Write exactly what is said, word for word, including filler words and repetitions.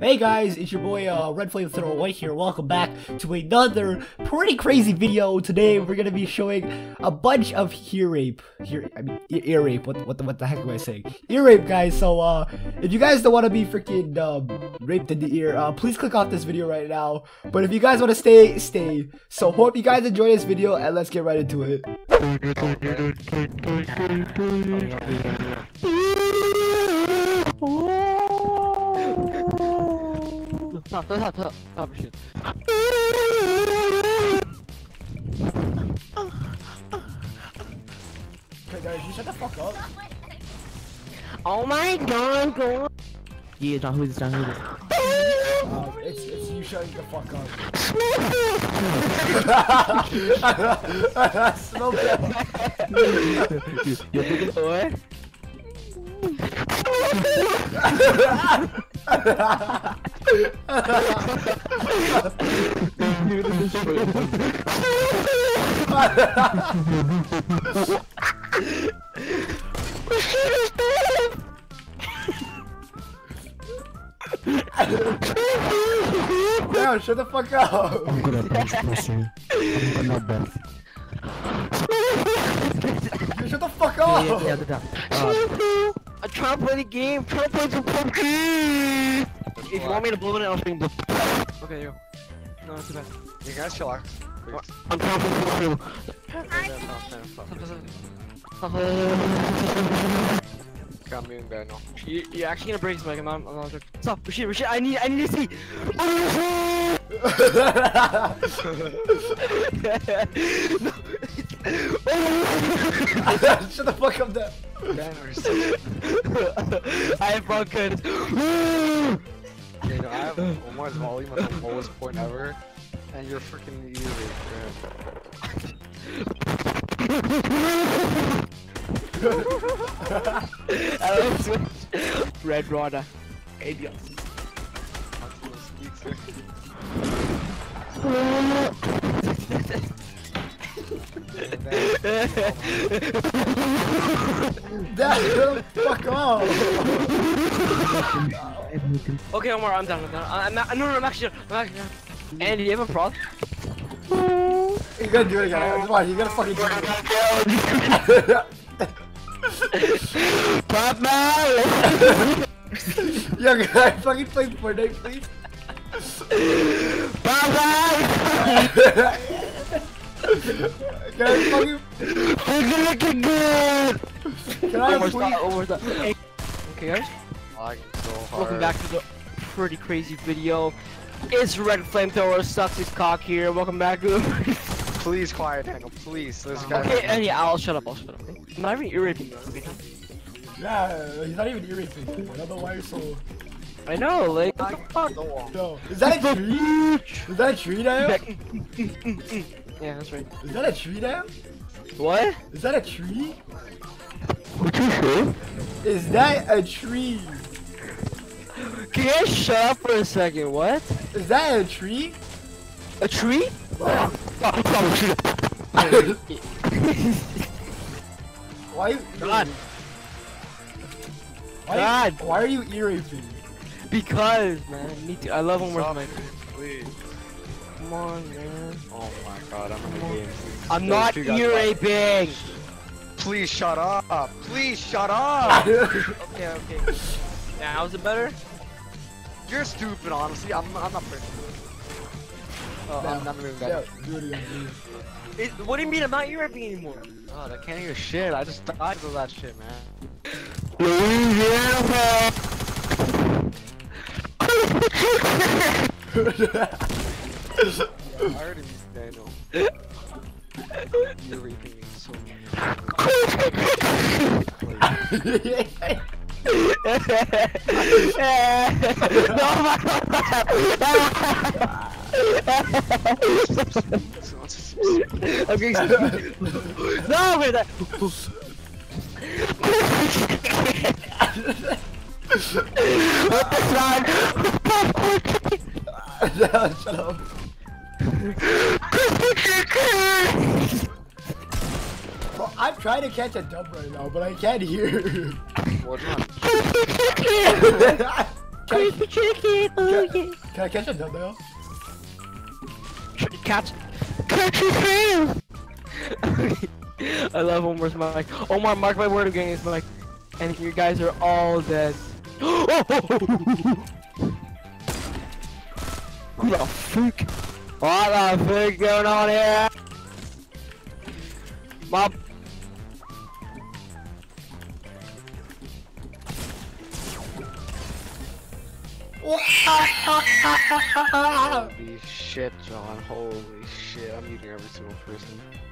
Hey guys, it's your boy uh, Red Flamethrower White here. Welcome back to another pretty crazy video. Today we're gonna be showing a bunch of ear rape. Ear, I mean ear, ear rape. What what the, what the heck am I saying? Ear rape, guys. So uh, if you guys don't want to be freaking um, raped in the ear, uh, please click off this video right now. But if you guys want to stay, stay. So hope you guys enjoy this video and let's get right into it. No, that's not, that's not, that's not, okay guys, you shut the fuck up. Oh my god, go. Yeah, John, who's John, who's uh, it's, it's you shutting the fuck up. Smoke it. You're looking for it? Damn, shut the fuck up! I'm gonna bench press you. I'm not bench. Shut the fuck up! Yeah, yeah, yeah, yeah. Uh, I try to play the game. Try to play some P U B G. If you want me to blow it, I'll bring the. Okay, you. No, it's too bad. You guys chill out. I'm trying to blow you. Got me in bed now. You, you're actually gonna break this mic. I'm not. I'm not joking. Stop. Rashid, Rashid, I need. I need to see. I need to see. Shut the fuck up, there. I have broken. You know, I have Omar's volume at the lowest point ever, and you're freaking easy. I love switch. Red Rada. Idiot. Damn, fuck off! Okay, Omar, I'm done. I'm done. I'm not. No, no, I'm actually. I'm actually. Andy, do you have a problem? You gotta do it again. Come on, you gotta fucking do it. Pop my. Yo, can I fucking play Fortnite, please? Pop my. Can I fucking? You're looking good. Can I please? Omar's not. Okay, guys. Like so hard. Welcome back to the pretty crazy video. It's Red Flamethrower sucks his cock here. Welcome back to the please quiet Daniel, please. This guy okay, and yeah, I'll shut up, I'll shut up. I'm not even ear raping you. Yeah, he's not even ear raping you. I don't know why you're so I know, like what the fuck? No. Is that a tree? Is that a tree Daniel? Yeah, that's right. Is that a tree Daniel? What? Is that a tree? What you say? Is that a tree? Can you shut up for a second? What? Is that a tree? A tree? Why? Why? God. God. Why are you ear raping? Because, man, me too. I love when we're playing. Please. Come on, man. Oh my God, I'm in the game. I'm not ear raping. Please shut up. Please shut up. Okay, okay. Now is it better? You're stupid, honestly. I'm, I'm not pretty. Oh, no, I'm not moving back. Yeah, what do you mean I'm not European anymore? God, I can't hear shit. I just died of that shit, man. I already missed Daniel. You're reaping me so much. No, my God. I'm getting no, wait, that. What the fuck? No, shut up. Bro, I'm trying to catch a dub right now, but I can't hear. What? Crispy chicken! Oh can, yeah! Can I catch a dumbbell? Catch... Catch your fail! I love Omar's mic. Omar, mark my word again, it's like, and you guys are all dead. Who the fuck? What the fuck going on here? Bob. Holy shit, John. Holy shit. I'm eating every single person.